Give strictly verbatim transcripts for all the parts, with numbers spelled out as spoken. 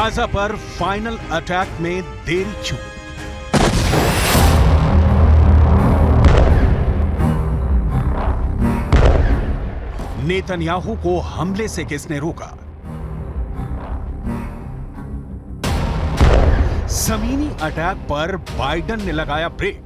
Gaza पर final attack में देरी क्यों? नेतन्याहू को हमले से किसने रोका? जमीनी अटैक पर बाइडन ने लगाया ब्रेक।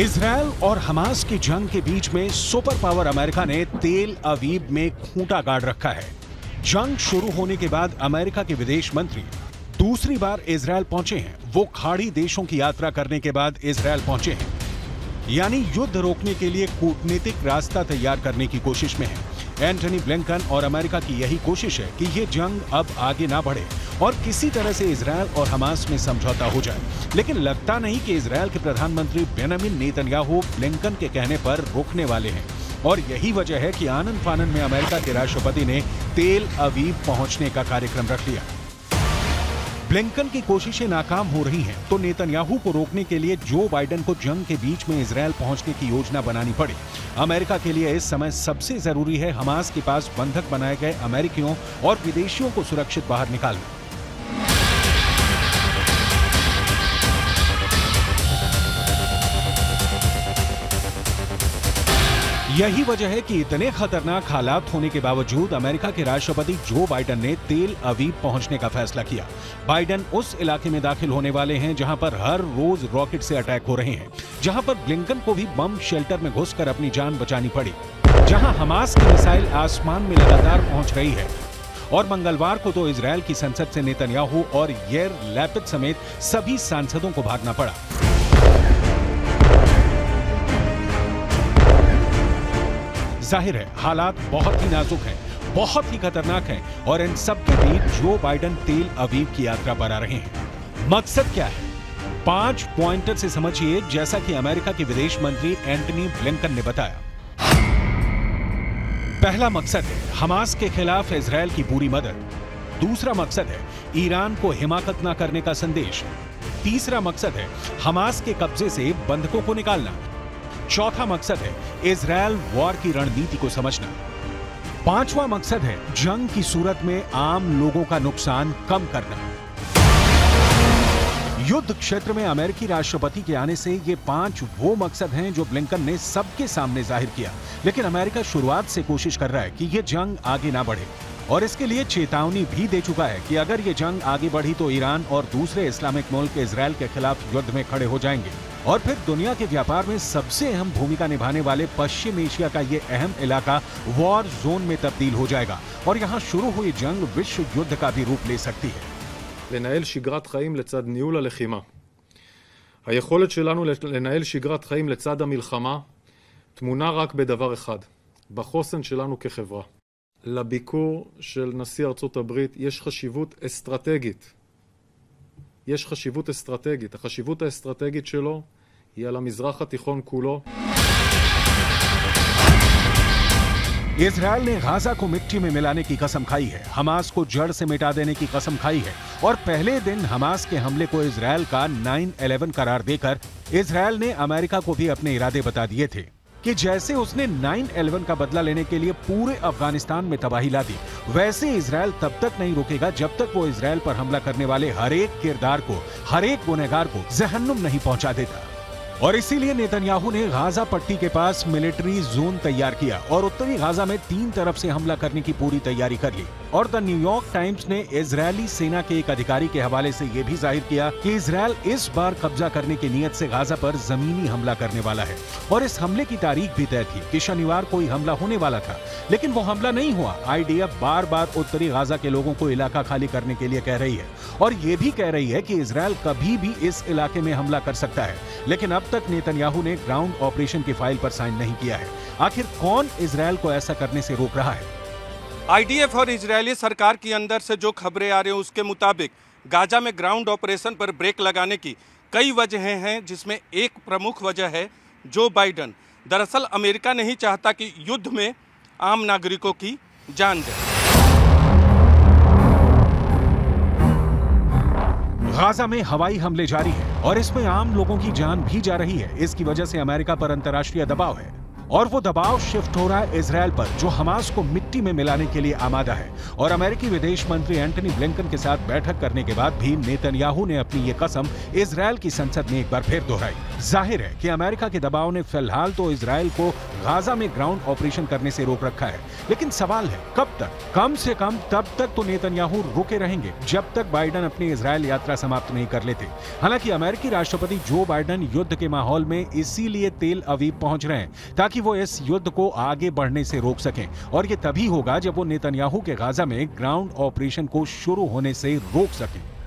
इजरायल और हमास की जंग के बीच में सुपर पावर अमेरिका ने तेल अवीव में खूंटा गाड़ रखा है। जंग शुरू होने के बाद अमेरिका के विदेश मंत्री दूसरी बार इजरायल पहुंचे हैं। वो खाड़ी देशों की यात्रा करने के बाद इजरायल पहुंचे हैं, यानी युद्ध रोकने के लिए कूटनीतिक रास्ता तैयार करने की कोशिश में है। एंटनी ब्लिंकन और अमेरिका की यही कोशिश है कि ये जंग अब आगे ना बढ़े और किसी तरह से इजरायल और हमास में समझौता हो जाए, लेकिन लगता नहीं कि इजरायल के प्रधानमंत्री बेंजामिन नेतन्याहू ब्लिंकन के कहने पर रोकने वाले हैं। और यही वजह है कि आनन फानन में अमेरिका के राष्ट्रपति ने तेल अवीव पहुंचने का कार्यक्रम रख लिया। ब्लिंकन की कोशिशें नाकाम हो रही हैं, तो नेतन्याहू को रोकने के लिए जो बाइडन को जंग के बीच में इजरायल पहुंचने की योजना बनानी पड़ी। अमेरिका के लिए इस समय सबसे जरूरी है हमास के पास बंधक बनाए गए अमेरिकियों और विदेशियों को सुरक्षित बाहर निकालना। यही वजह है कि इतने खतरनाक हालात होने के बावजूद अमेरिका के राष्ट्रपति जो बाइडन ने तेल अवीव पहुंचने का फैसला किया। बाइडन उस इलाके में दाखिल होने वाले हैं जहां पर हर रोज रॉकेट से अटैक हो रहे हैं, जहां पर ब्लिंकन को भी बम शेल्टर में घुसकर अपनी जान बचानी पड़ी, जहां हमास की मिसाइल आसमान में लगातार पहुंच रही है। और मंगलवार को तो इजरायल की संसद से नेतन्याहू और यर लैपिड समेत सभी सांसदों को भागना पड़ा। जाहिर है हालात बहुत ही नाजुक हैं, बहुत ही खतरनाक हैं, और इन सब के बीच जो बाइडन तेल अवीव की यात्रा पर आ रहे हैं। मकसद क्या है? पांच पॉइंटर से समझिए, जैसा कि अमेरिका के विदेश मंत्री एंटनी ब्लिंकन ने बताया। पहला मकसद है हमास के खिलाफ इजरायल की पूरी मदद। दूसरा मकसद है ईरान को हिमाकत ना करने का संदेश। तीसरा मकसद है हमास के कब्जे से बंधकों को निकालना। चौथा मकसद है इजरायल वॉर की रणनीति को समझना। पांचवा मकसद है जंग की सूरत में आम लोगों का नुकसान कम करना। युद्ध क्षेत्र में अमेरिकी राष्ट्रपति के आने से ये पांच वो मकसद हैं जो ब्लिंकन ने सबके सामने जाहिर किया, लेकिन अमेरिका शुरुआत से कोशिश कर रहा है कि ये जंग आगे ना बढ़े और इसके लिए चेतावनी भी दे चुका है कि अगर ये जंग आगे बढ़ी तो ईरान और दूसरे इस्लामिक मुल्क इजरायल के खिलाफ युद्ध में खड़े हो जाएंगे। और फिर दुनिया के व्यापार में सबसे अहम भूमिका निभाने वाले पश्चिम एशिया का ये अहम इलाका वॉर जोन में तब्दील हो जाएगा और यहाँ शुरू हुई जंग विश्व युद्ध का भी रूप ले सकती है। לנהל שגרת חיים לצד ניהול הלחימה. היכולת שלנו לנהל שגרת חיים לצד המלחמה תמונה רק בדבר אחד, בחוסן שלנו כחברה. לביקור של נשיא ארצות הברית יש חשיבות אסטרטגית. יש חשיבות אסטרטגית. החשיבות האסטרטגית שלו היא על המזרח התיכון כולו. इजरायल ने गाजा को मिट्टी में मिलाने की कसम खाई है, हमास को जड़ से मिटा देने की कसम खाई है और पहले दिन हमास के हमले को इजरायल का नाइन इलेवन करार देकर इजरायल ने अमेरिका को भी अपने इरादे बता दिए थे कि जैसे उसने नाइन इलेवन का बदला लेने के लिए पूरे अफगानिस्तान में तबाही ला दी, वैसे इजरायल तब तक नहीं रुकेगा जब तक वो इजरायल पर हमला करने वाले हर एक किरदार को, हर एक गुनहगार को जहन्नुम नहीं पहुंचा देता। और इसीलिए नेतन्याहू ने गाजा पट्टी के पास मिलिट्री जोन तैयार किया और उत्तरी गाजा में तीन तरफ से हमला करने की पूरी तैयारी कर ली। और द न्यूयॉर्क टाइम्स ने इजरायली सेना के एक अधिकारी के हवाले से यह भी जाहिर किया कि इजरायल इस बार कब्जा करने की नीयत से गाजा पर जमीनी हमला करने वाला है और इस हमले की तारीख भी तय थी कि शनिवार को ही हमला होने वाला था, लेकिन वो हमला नहीं हुआ। आईडीएफ बार बार उत्तरी गाजा के लोगों को इलाका खाली करने के लिए कह रही है और ये भी कह रही है कि इजरायल कभी भी इस इलाके में हमला कर सकता है, लेकिन अब तक नेतन्याहू ने ग्राउंड ऑपरेशन की फाइल पर साइन नहीं किया है। आखिर कौन इजरायल को ऐसा करने से रोक रहा है? आईडीएफ और इजरायली सरकार के अंदर से जो खबरें आ रही हैं उसके मुताबिक गाजा में ग्राउंड ऑपरेशन पर ब्रेक लगाने की कई वजहें हैं, जिसमें एक प्रमुख वजह है जो बाइडन, दरअसल अमेरिका नहीं चाहता कि युद्ध में आम नागरिकों की जान जाए। गाजा में हवाई हमले जारी है और इसमें आम लोगों की जान भी जा रही है। इसकी वजह से अमेरिका पर अंतर्राष्ट्रीय दबाव है और वो दबाव शिफ्ट हो रहा है इसराइल पर, जो हमास को मिट्टी में मिलाने के लिए आमादा है। और अमेरिकी विदेश मंत्री एंटनी ब्लिंकन के साथ बैठक करने के बाद भी नेतन्याहू ने अपनी ये कसम इसराइल की संसद में एक बार फिर दोहराई। जाहिर है कि अमेरिका के दबाव ने फिलहाल तो इसराइल को गाजा में ग्राउंड ऑपरेशन करने से रोक रखा है, लेकिन सवाल है कब तक। कम से कम तब तक तो नेतन्याहू रुके रहेंगे जब तक बाइडन अपनी इसराइल यात्रा समाप्त नहीं कर लेते। हालांकि अमेरिकी राष्ट्रपति जो बाइडन युद्ध के माहौल में इसीलिए तेल अवीव पहुंच रहे हैं ताकि वो इस युद्ध को आगे बढ़ने से रोक सकें, और ये तभी होगा जब वो नेतन्याहू के गाजा में ग्राउंड ऑपरेशन को शुरू होने से रोक सकें।